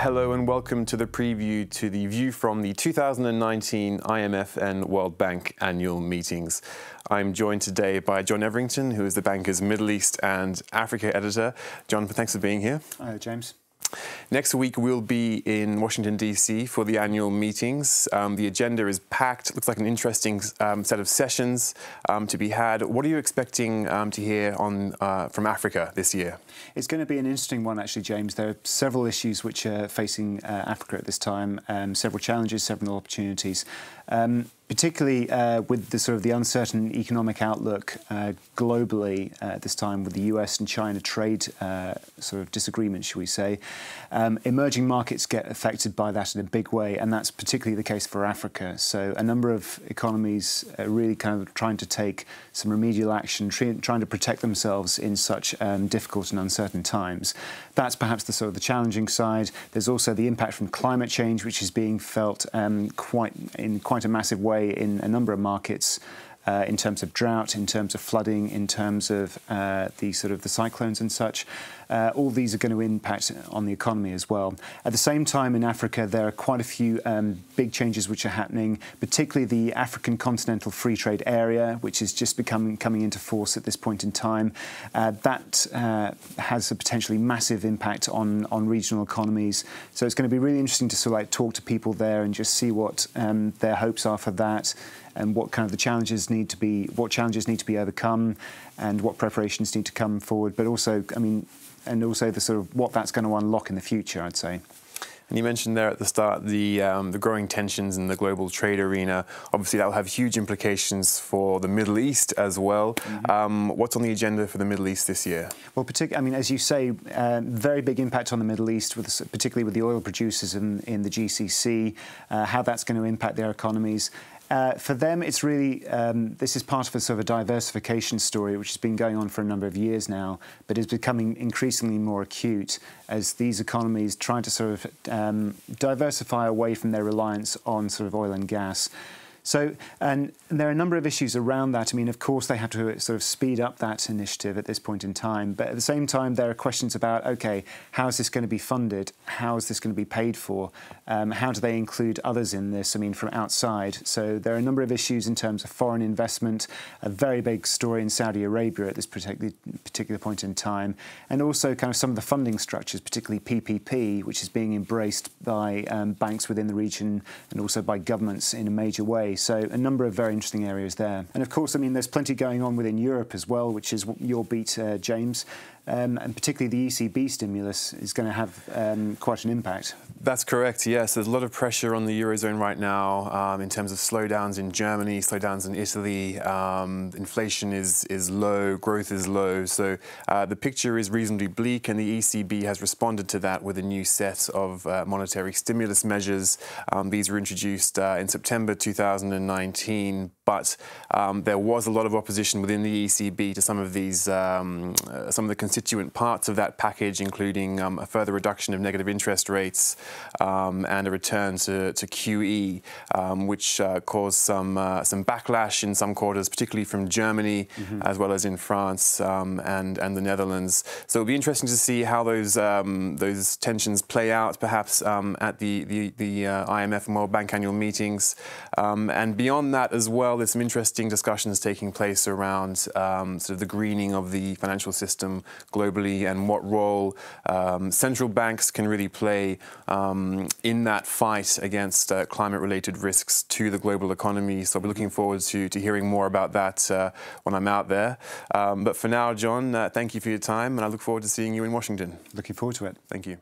Hello and welcome to the preview to the view from the 2019 IMF and World Bank annual meetings. I'm joined today by John Everington, who is the Banker's Middle East and Africa editor. John, thanks for being here. Hi, James. Next week we'll be in Washington DC for the annual meetings. The agenda is packed. Looks like an interesting set of sessions to be had. What are you expecting to hear on from Africa this year? It's going to be an interesting one, actually, James. There are several issues which are facing Africa at this time. Several challenges, several opportunities. Particularly with the sort of uncertain economic outlook globally at this time, with the US and China trade sort of disagreement, should we say, emerging markets get affected by that in a big way, and that's particularly the case for Africa. So a number of economies are really kind of trying to take some remedial action, trying to protect themselves in such difficult and uncertain times. That's perhaps the sort of the challenging side. There's also the impact from climate change, which is being felt in quite a massive way in a number of markets, in terms of drought, in terms of flooding, in terms of the cyclones and such. All these are going to impact on the economy as well. At the same time, in Africa, there are quite a few big changes which are happening, particularly the African Continental Free Trade Area, which is just coming into force at this point in time. That has a potentially massive impact on regional economies. So it's going to be really interesting to sort of talk to people there and just see what their hopes are for that, and what kind of challenges need to be overcome, and what preparations need to come forward. But also, I mean, and also the sort of what that's going to unlock in the future, I'd say. And you mentioned there at the start the growing tensions in the global trade arena. Obviously, that will have huge implications for the Middle East as well. Mm-hmm. What's on the agenda for the Middle East this year? Well, I mean, as you say, very big impact on the Middle East, particularly with the oil producers in the GCC, how that's going to impact their economies. For them, it's really, this is part of a sort of a diversification story which has been going on for a number of years now, but is becoming increasingly more acute as these economies try to sort of diversify away from their reliance on sort of oil and gas. So, and there are a number of issues around that. I mean, of course, they have to sort of speed up that initiative at this point in time. But at the same time, there are questions about, OK, how is this going to be funded? How is this going to be paid for? How do they include others in this, I mean, from outside? So there are a number of issues in terms of foreign investment, a very big story in Saudi Arabia at this particular point in time, and also kind of some of the funding structures, particularly PPP, which is being embraced by banks within the region and also by governments in a major way. So a number of very interesting areas there. And of course, I mean, there's plenty going on within Europe as well, which is your beat, James. And particularly the ECB stimulus is going to have quite an impact. That's correct, yes. There's a lot of pressure on the Eurozone right now in terms of slowdowns in Germany, slowdowns in Italy. Inflation is low, growth is low. So the picture is reasonably bleak, and the ECB has responded to that with a new set of monetary stimulus measures. These were introduced in September 2019, but there was a lot of opposition within the ECB to some of these, some of the constituent parts of that package, including a further reduction of negative interest rates and a return to QE, which caused some backlash in some quarters, particularly from Germany, mm-hmm. as well as in France and the Netherlands. So it'll be interesting to see how those tensions play out, perhaps at the IMF and World Bank annual meetings, and beyond that as well. There's some interesting discussions taking place around sort of the greening of the financial system globally, and what role central banks can really play in that fight against climate-related risks to the global economy. So I'll be looking forward to hearing more about that when I'm out there. But for now, John, thank you for your time, and I look forward to seeing you in Washington. Looking forward to it. Thank you.